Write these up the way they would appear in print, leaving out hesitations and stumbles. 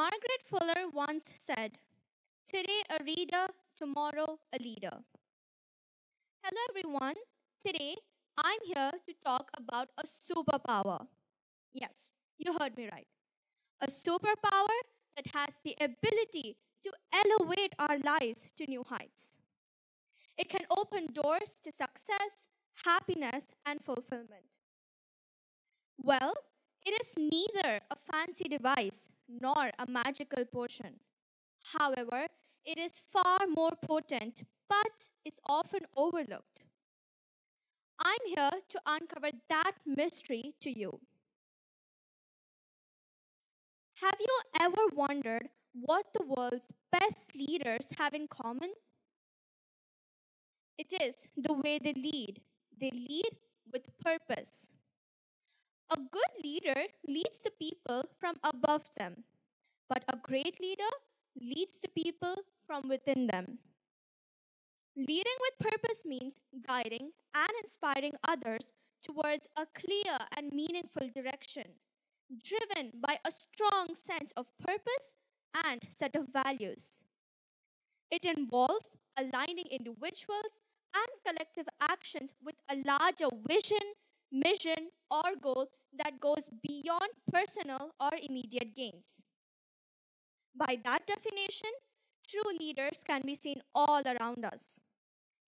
Margaret Fuller once said, "Today a reader, tomorrow a leader." Hello everyone. Today I'm here to talk about a superpower. Yes, you heard me right. A superpower that has the ability to elevate our lives to new heights. It can open doors to success, happiness, and fulfillment. Well, it is neither a fancy device nor a magical potion. However, it is far more potent, but it's often overlooked. I'm here to uncover that mystery to you. Have you ever wondered what the world's best leaders have in common? It is the way they lead. They lead with purpose. A good leader leads the people from above them, but a great leader leads the people from within them. Leading with purpose means guiding and inspiring others towards a clear and meaningful direction, driven by a strong sense of purpose and set of values. It involves aligning individuals and collective actions with a larger vision, mission, or goal that goes beyond personal or immediate gains. By that definition, true leaders can be seen all around us.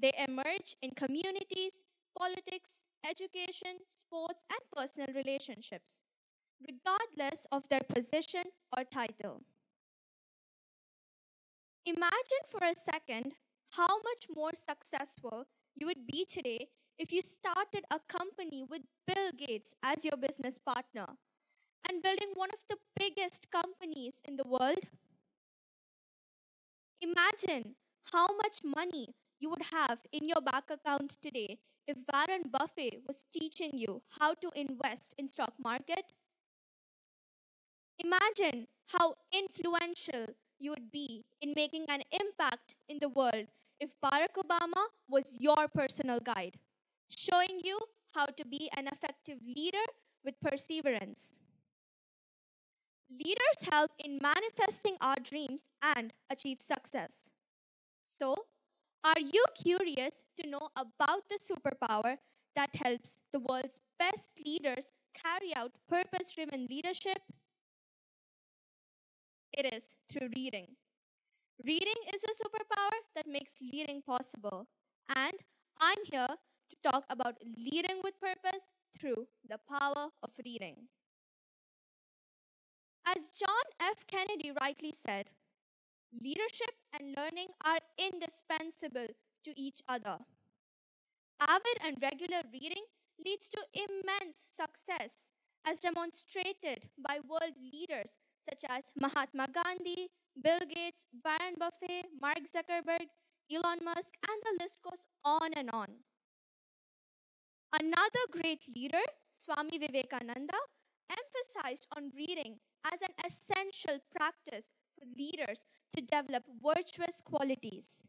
They emerge in communities, politics, education, sports, and personal relationships, regardless of their position or title. Imagine for a second how much more successful you would be today if you started a company with Bill Gates as your business partner and building one of the biggest companies in the world. Imagine how much money you would have in your bank account today if Warren Buffett was teaching you how to invest in stock market. Imagine how influential you would be in making an impact in the world if Barack Obama was your personal guide, showing you how to be an effective leader with perseverance. Leaders help in manifesting our dreams and achieve success. So, are you curious to know about the superpower that helps the world's best leaders carry out purpose-driven leadership? It is through reading. Reading is a superpower that makes leading possible, and I'm here to talk about leading with purpose through the power of reading. As John F. Kennedy rightly said, leadership and learning are indispensable to each other. Avid and regular reading leads to immense success, as demonstrated by world leaders such as Mahatma Gandhi, Bill Gates, Warren Buffett, Mark Zuckerberg, Elon Musk, and the list goes on and on. Another great leader, Swami Vivekananda, emphasized on reading as an essential practice for leaders to develop virtuous qualities.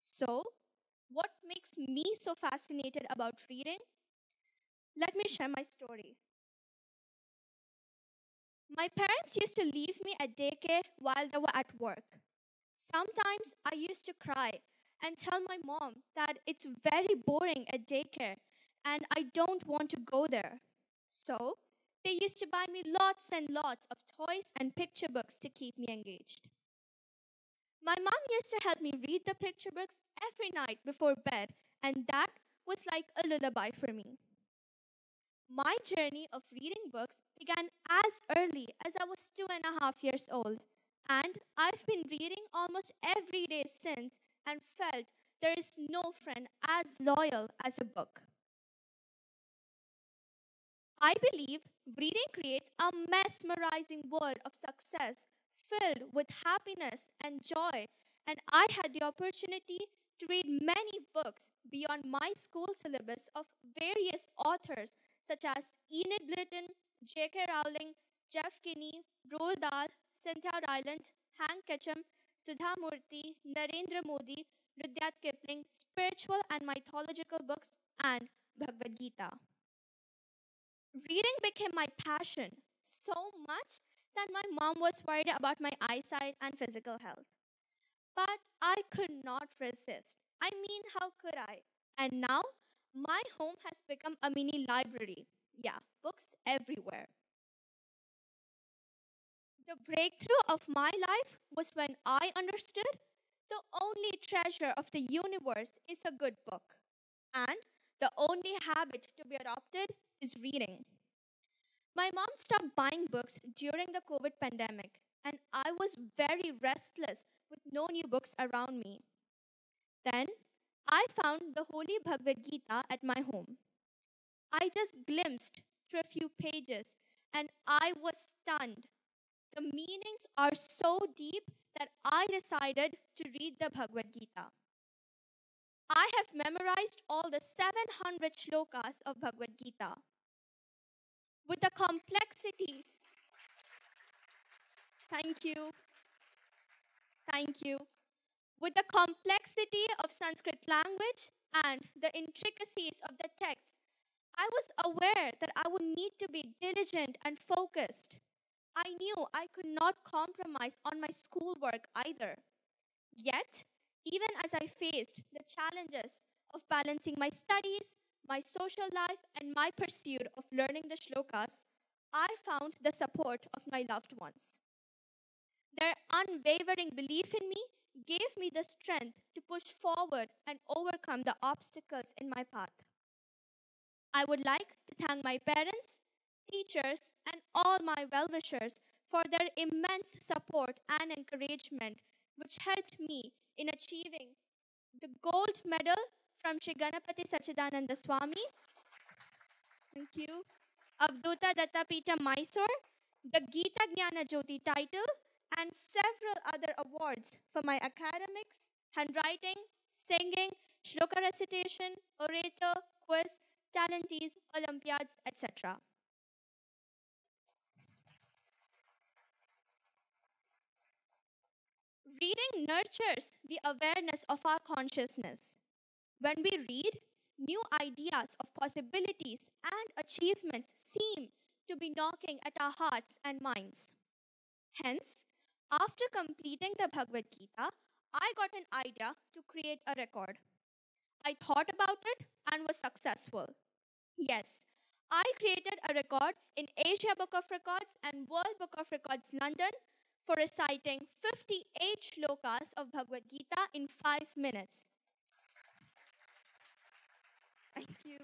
So, what makes me so fascinated about reading? Let me share my story. My parents used to leave me at daycare while they were at work. Sometimes I used to cry and tell my mom that it's very boring at daycare and I don't want to go there. So, they used to buy me lots and lots of toys and picture books to keep me engaged. My mom used to help me read the picture books every night before bed, and that was like a lullaby for me. My journey of reading books began as early as I was 2.5 years old, and I've been reading almost every day since and felt there is no friend as loyal as a book. I believe reading creates a mesmerizing world of success filled with happiness and joy, and I had the opportunity to read many books beyond my school syllabus of various authors such as Enid Blyton, J.K. Rowling, Jeff Kinney, Roald Dahl, Cynthia Rylant, Hank Ketcham, Sudha Murthy, Narendra Modi, Rudyard Kipling, spiritual and mythological books, and Bhagavad Gita. Reading became my passion, so much that my mom was worried about my eyesight and physical health. But I could not resist. I mean, how could I? And now, my home has become a mini library. Yeah, books everywhere. The breakthrough of my life was when I understood the only treasure of the universe is a good book, and the only habit to be adopted is reading. My mom stopped buying books during the COVID pandemic, and I was very restless with no new books around me. Then, I found the Holy Bhagavad Gita at my home. I just glimpsed through a few pages, and I was stunned. The meanings are so deep that I decided to read the Bhagavad Gita. I have memorized all the 700 shlokas of Bhagavad Gita. With the complexity, With the complexity of Sanskrit language and the intricacies of the text, I was aware that I would need to be diligent and focused. I knew I could not compromise on my schoolwork either. Yet, even as I faced the challenges of balancing my studies, my social life, and my pursuit of learning the shlokas, I found the support of my loved ones. Their unwavering belief in me gave me the strength to push forward and overcome the obstacles in my path. I would like to thank my parents, teachers, and all my well-wishers for their immense support and encouragement, which helped me in achieving the gold medal from Shri Ganapati Satchidananda Swami, Abduta Datta Peeta Mysore, the Gita Jnana Jyoti title, and several other awards for my academics, handwriting, singing, shloka recitation, orator, quiz, talentees, Olympiads, etc. Reading nurtures the awareness of our consciousness. When we read, new ideas of possibilities and achievements seem to be knocking at our hearts and minds. Hence, after completing the Bhagavad Gita, I got an idea to create a record. I thought about it and was successful. Yes, I created a record in Asia Book of Records and World Book of Records, London, for reciting 58 shlokas of Bhagavad Gita in 5 minutes. Thank you.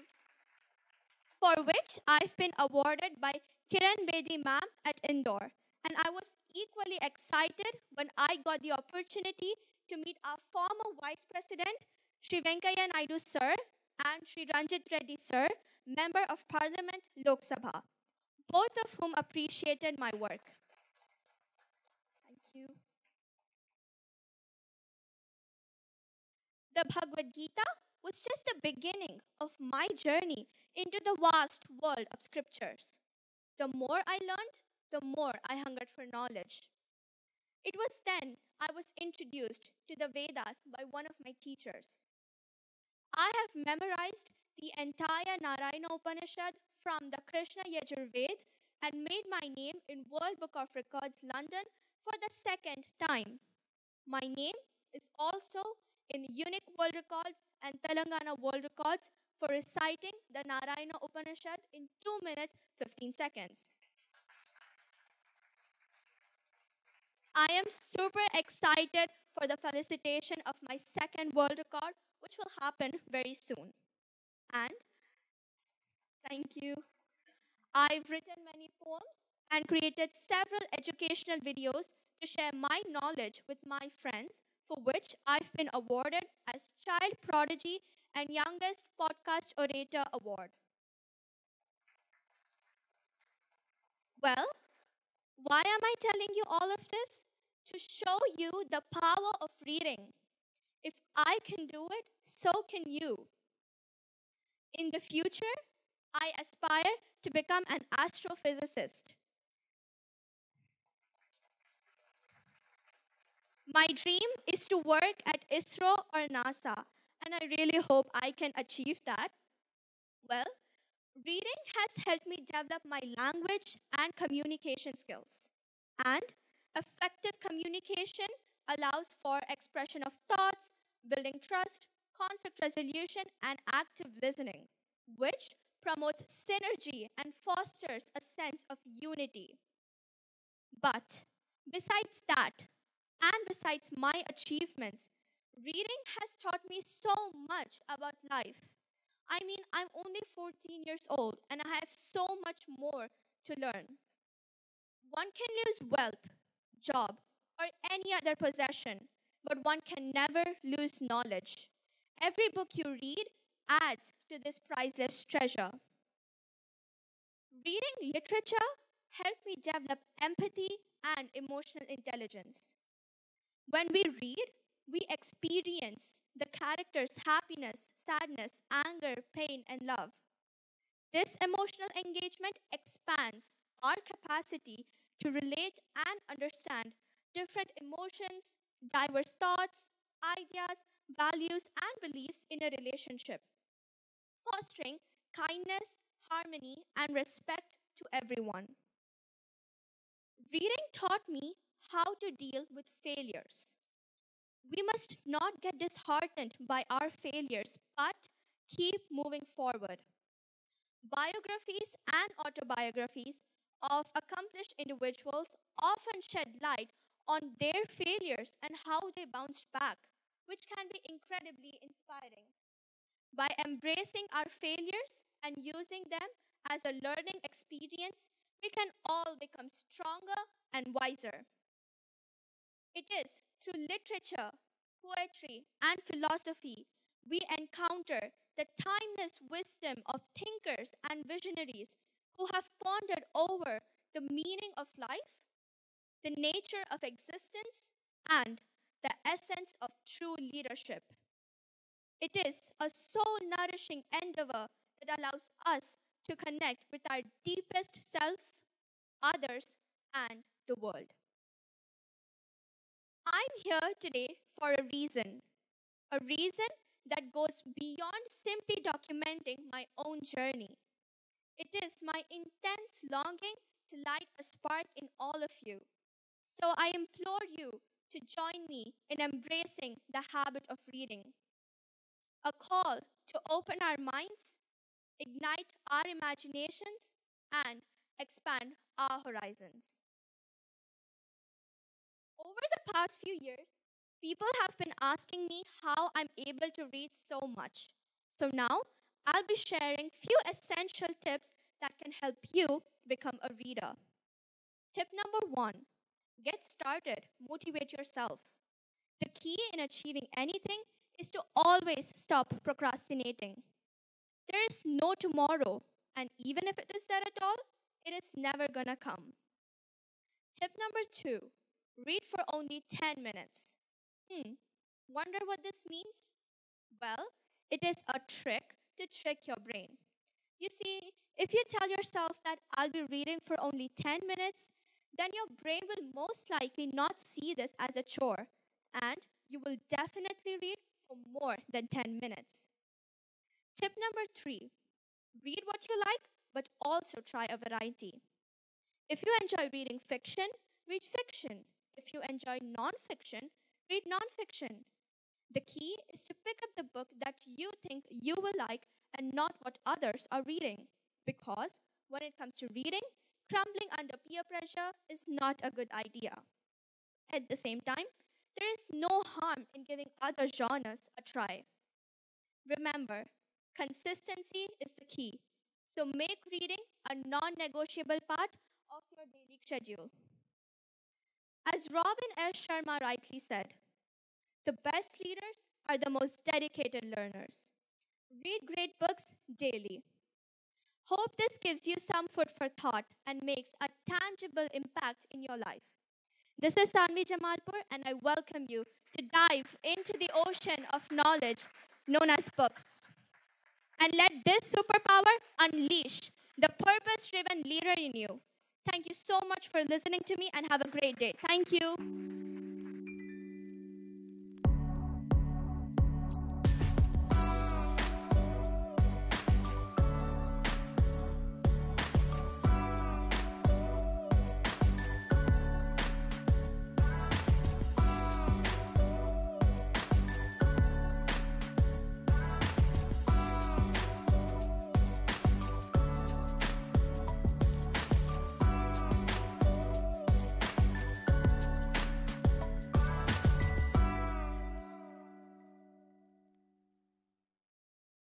For which I've been awarded by Kiran Bedi ma'am at Indore. And I was equally excited when I got the opportunity to meet our former Vice President, Sri Venkaiah Naidu sir, and Sri Ranjit Reddy sir, Member of Parliament, Lok Sabha, both of whom appreciated my work. Thank you. The Bhagavad Gita was just the beginning of my journey into the vast world of scriptures. The more I learned, the more I hungered for knowledge. It was then I was introduced to the Vedas by one of my teachers. I have memorized the entire Narayana Upanishad from the Krishna Yajurved and made my name in World Book of Records, London, for the second time. My name is also in Unique World Records and Telangana World Records for reciting the Narayana Upanishad in 2 minutes, 15 seconds. I am super excited for the felicitation of my second world record, which will happen very soon. And thank you. I've written many poems and created several educational videos to share my knowledge with my friends, for which I've been awarded as Child Prodigy and Youngest Podcast Orator Award. Well, why am I telling you all of this? To show you the power of reading. If I can do it, so can you. In the future, I aspire to become an astrophysicist. My dream is to work at ISRO or NASA, and I really hope I can achieve that. Well, reading has helped me develop my language and communication skills. And effective communication allows for expression of thoughts, building trust, conflict resolution, and active listening, which promotes synergy and fosters a sense of unity. But besides that, and besides my achievements, reading has taught me so much about life. I mean, I'm only 14 years old, and I have so much more to learn. One can lose wealth, job, or any other possession, but one can never lose knowledge. Every book you read adds to this priceless treasure. Reading literature helped me develop empathy and emotional intelligence. When we read, we experience the characters' happiness, sadness, anger, pain, and love. This emotional engagement expands our capacity to relate and understand different emotions, diverse thoughts, ideas, values, and beliefs in a relationship, fostering kindness, harmony, and respect to everyone. Reading taught me how to deal with failures. We must not get disheartened by our failures, but keep moving forward. Biographies and autobiographies of accomplished individuals often shed light on their failures and how they bounced back, which can be incredibly inspiring. By embracing our failures and using them as a learning experience, we can all become stronger and wiser. It is through literature, poetry, and philosophy we encounter the timeless wisdom of thinkers and visionaries who have pondered over the meaning of life, the nature of existence, and the essence of true leadership. It is a soul-nourishing endeavor that allows us to connect with our deepest selves, others, and the world. I'm here today for a reason that goes beyond simply documenting my own journey. It is my intense longing to light a spark in all of you. So I implore you to join me in embracing the habit of reading. A call to open our minds, ignite our imaginations, and expand our horizons. Over the past few years, people have been asking me how I'm able to read so much. So now, I'll be sharing few essential tips that can help you become a reader. Tip number 1, get started, motivate yourself. The key in achieving anything is to always stop procrastinating. There is no tomorrow, and even if it is there at all, it is never gonna come. Tip number 2, read for only 10 minutes. Wonder what this means? Well, it is a trick to trick your brain. You see, if you tell yourself that I'll be reading for only 10 minutes, then your brain will most likely not see this as a chore, and you will definitely read for more than 10 minutes. Tip number 3, read what you like, but also try a variety. If you enjoy reading fiction, read fiction. If you enjoy non-fiction, read non-fiction. The key is to pick up the book that you think you will like and not what others are reading, because when it comes to reading, crumbling under peer pressure is not a good idea. At the same time, there is no harm in giving other genres a try. Remember, consistency is the key, so make reading a non-negotiable part of your daily schedule. As Robin S. Sharma rightly said, the best leaders are the most dedicated learners. Read great books daily. Hope this gives you some food for thought and makes a tangible impact in your life. This is Tanvi Jamalpur, and I welcome you to dive into the ocean of knowledge known as books. And let this superpower unleash the purpose-driven leader in you. Thank you so much for listening to me, and have a great day. Thank you.